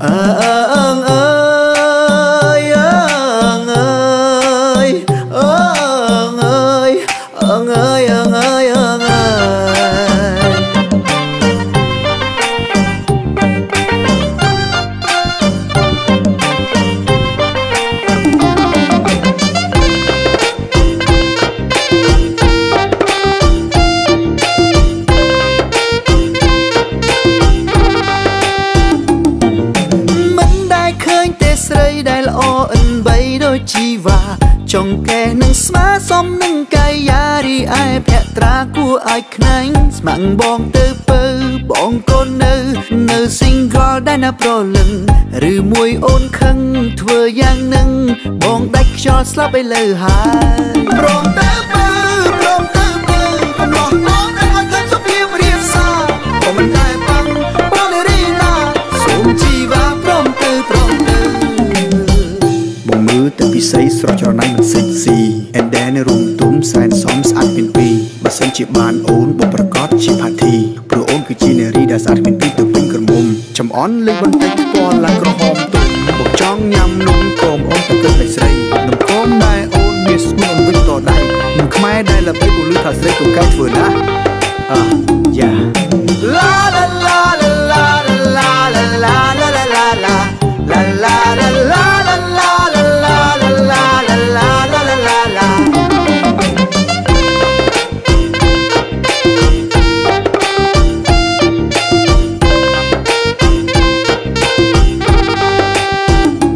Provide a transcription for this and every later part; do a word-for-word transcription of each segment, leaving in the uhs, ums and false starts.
เอิงเอิงเอิงเอิงเอิงเอิงเอิงเอิงเอิงเอิงเอิงเอิงชีวาจงแก่หนึ่งสมาสมหนึ่งกายาดีไอแพะตรากูไอขนังสมังบองเตอเปอบองโกนเนอเนอสิงกอได้นับโรลึงหรือมวยโอนคังเธออย่างหนึ่งบองแดกชอสลับไปเลยหายบองเตอเปอบองเตอเปอบองบองได้ไอคันสุพีเรียบซาบองมันได้ปังบองได้รีนาสมชีวาพร้อมเตอบองเตอบองมือแต่พิเศษสระจรนั้นมันเซ็กซี่แอนแดนในรุมตุ้มแซนซ้อมสะอาดเป็นปีมาเซ็นจีบานโอนบกประกอบชีพาทีโปรโอนคือจีเนรีดาสะอาดเป็นปีตัวเป็นกระมุมจำอ้อนเลยบนเต็กปอนลังกระหอมตุ่มบกจ้องยำนุ่มโกมอ้อมตะเกิดใส่ใส่หนุ่มโกมได้โอนเบียสมุนวิ่งต่อได้หนุ่มขมายได้ละไปบุรุษทัศน์ได้ถูกกัดฝืนนะอ่ะอย่าลาลาลาลาลาลาลาลาลาลาลาลาลาลาลา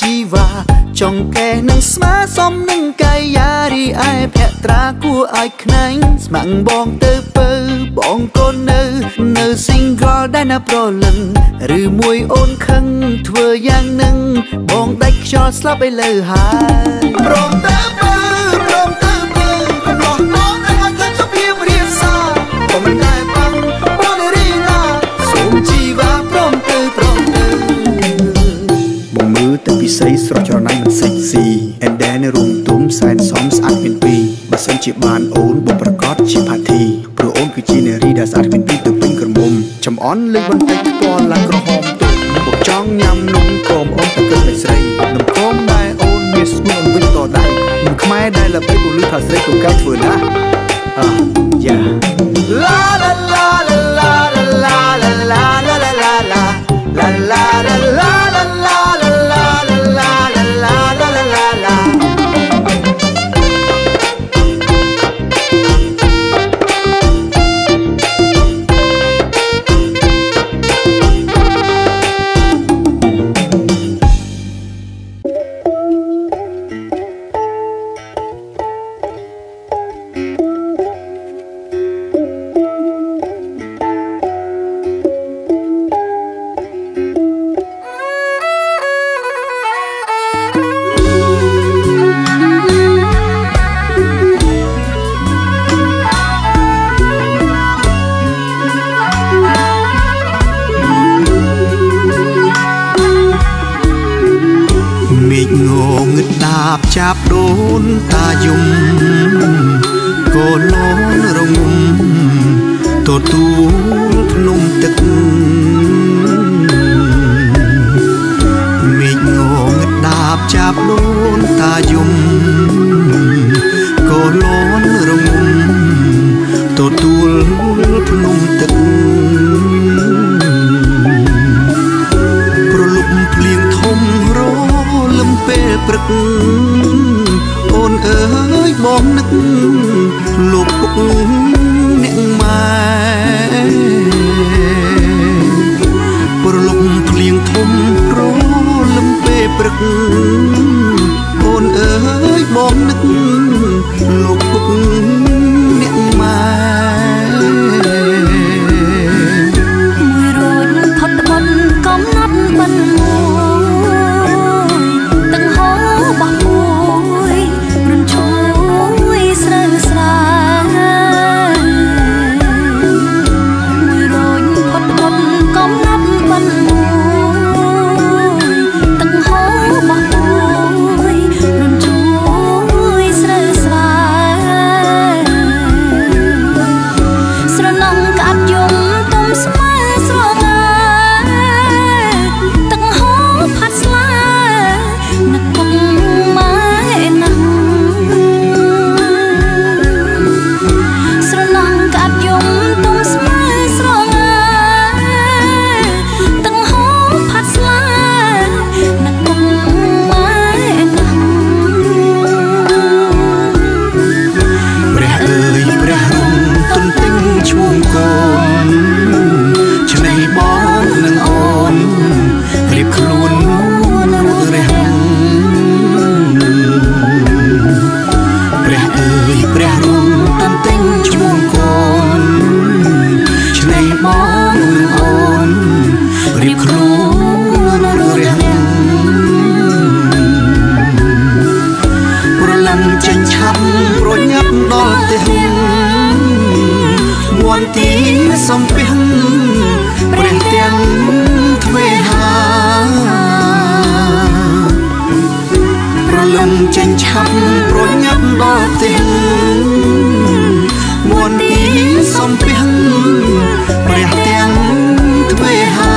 ชีวาจงแก่หนึ่งสมาสมหนึ่งกายาดีไอแพะตรากูไอขนังสมังบองเตอเปอบองโกนเนอเนอสิงกอได้นับโรลึงหรือมวยโอนคังเธออย่างหนึ่งบองแดกชอสลับไปเลยหายบองเตอเปอบองเตอเปอบองน้องได้ไอคันสุพีเรียบซาบองมันได้ปังบองได้รีนาสมชีวาพร้อมเตอแต่พิเศษสระจรนั้นมันเซ็กซี่แอนแดนในรุมตุ้มแซนซ้อมสะอาดเป็นปีมาเซ็นจีบานโอนบกประกอบชีพาทีโปรโอนคือจีเนรีดาสะอาดเป็นปีตัวเป็นกระมุมจำอ้อนเลยบนเต็กปอนลังกระหอมตุ่มบกจ้องยำนุ่มโกมอ้อมตะเกิดใส่ใส่หนุ่มโกมได้โอนเบียสมุนวิ่งต่อได้หนุ่มขมายได้ละไปบุรุษทัศน์ได้ถูกกัดฝืนนะอ่ะอย่าลาลาลาลาลาลาลาลาลาลาลาลาลาลาลาลาจับโดนตายุมโกโลนระงมตัวตูพนมตึกมีงงดาบจับโดนตายุมโกโลนระงมตัวตูพนมตึกประลุกเพลียงทมโรลมเปปรึกเอ๋ยบองนึกลูกปุกเน่งมาปลุกเพลียงทมโรลำเปปรึกโอนเอ๋ยบองนึกลูกปุกเน่งมา วนตีสมเพียงเปลี่ยนเตียงทเวหาระลมเจนช้ำโปรยงับบ่อเตียงมวนตีสมเพียงเปลี่ยนเตียงทเวหา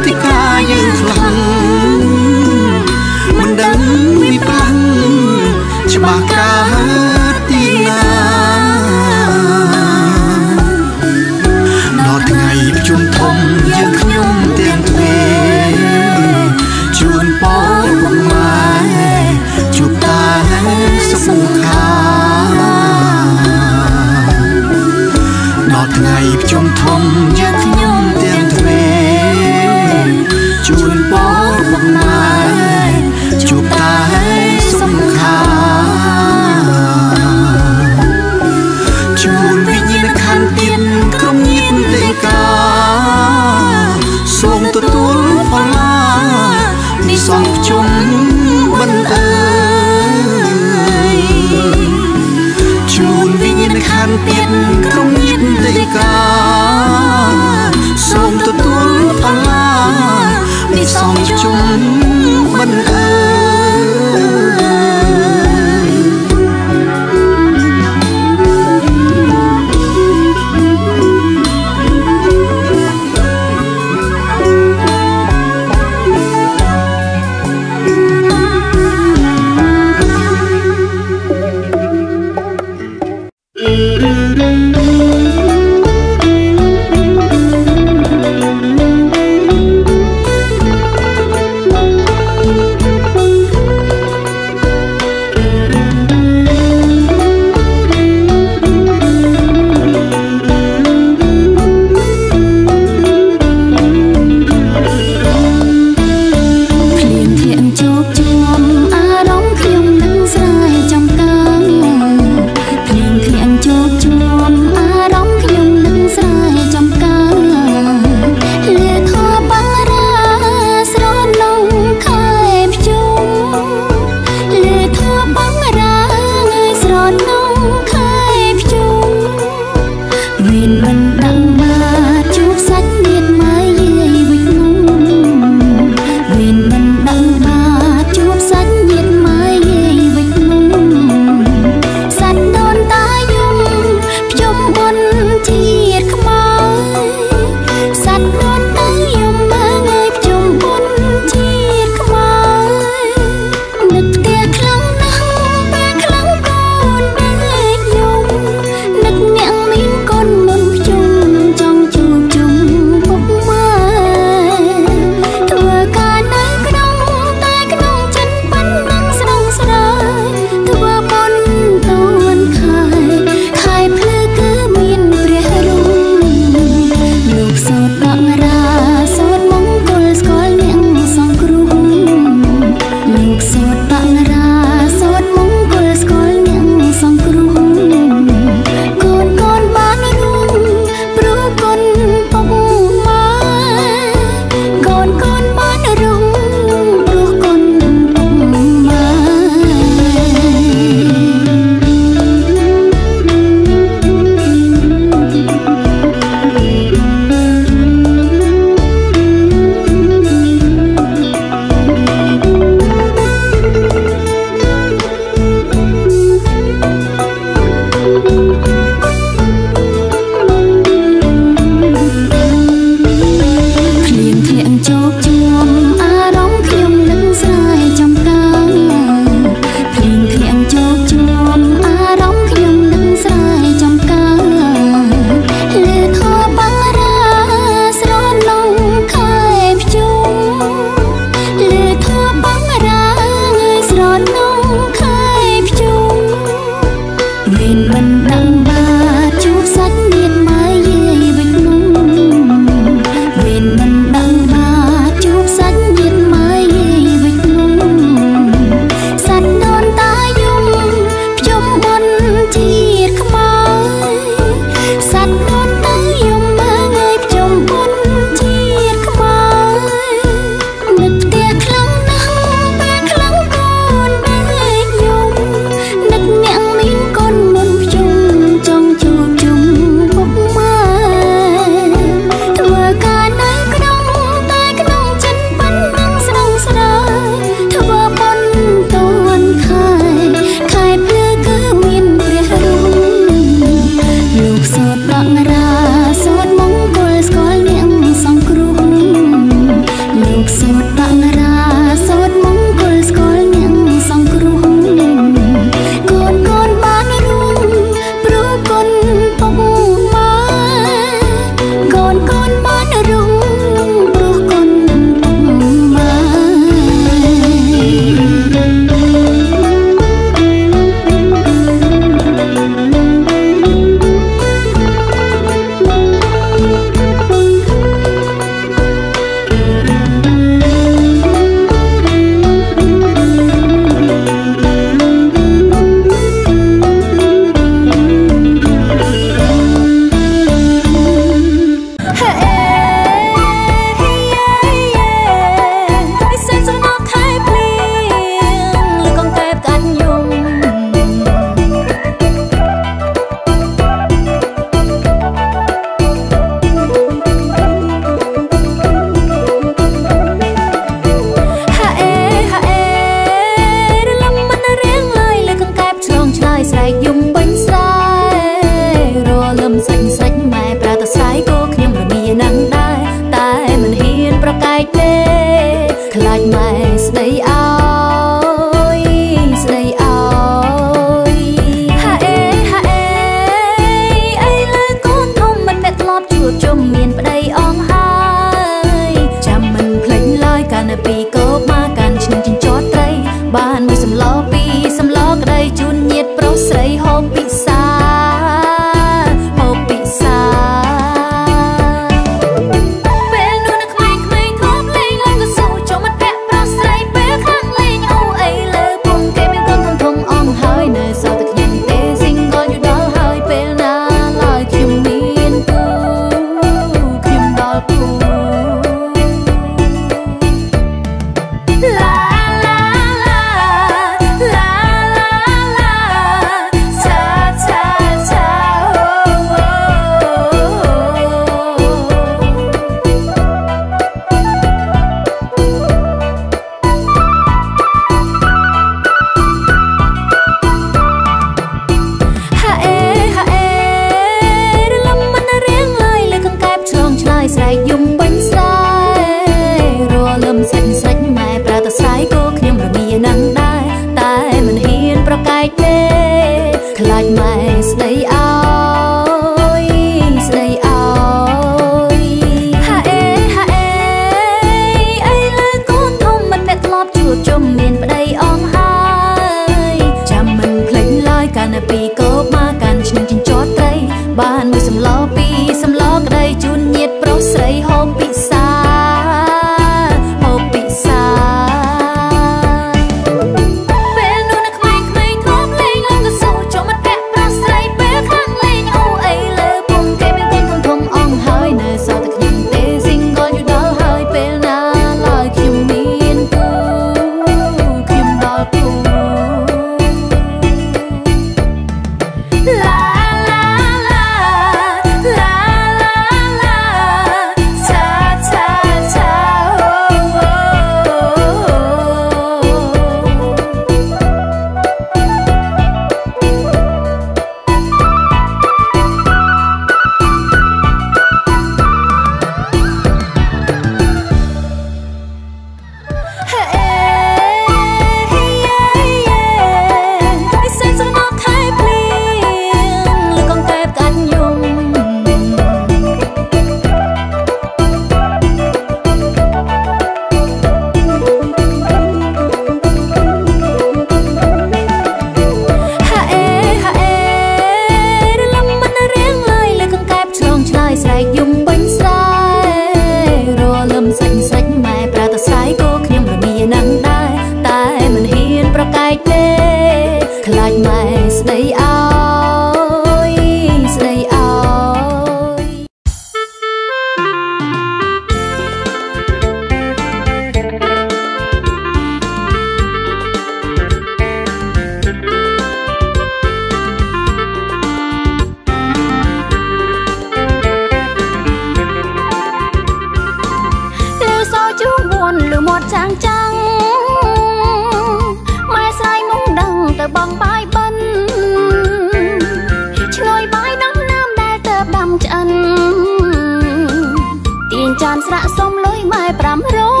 สระสมลอยไม้ปรำร้อ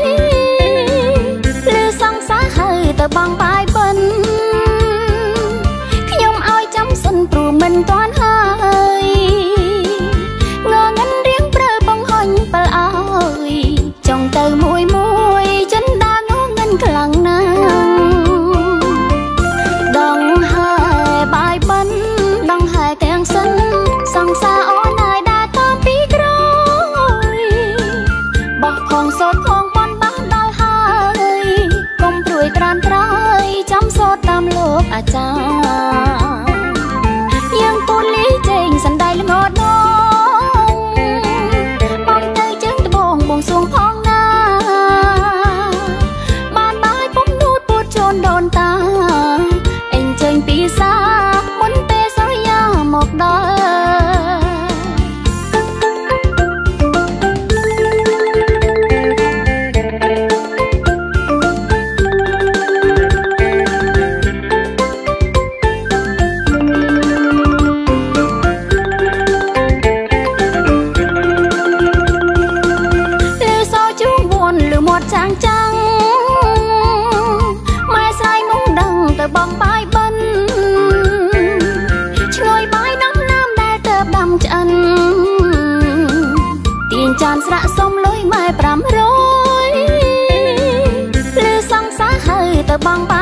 ย บาง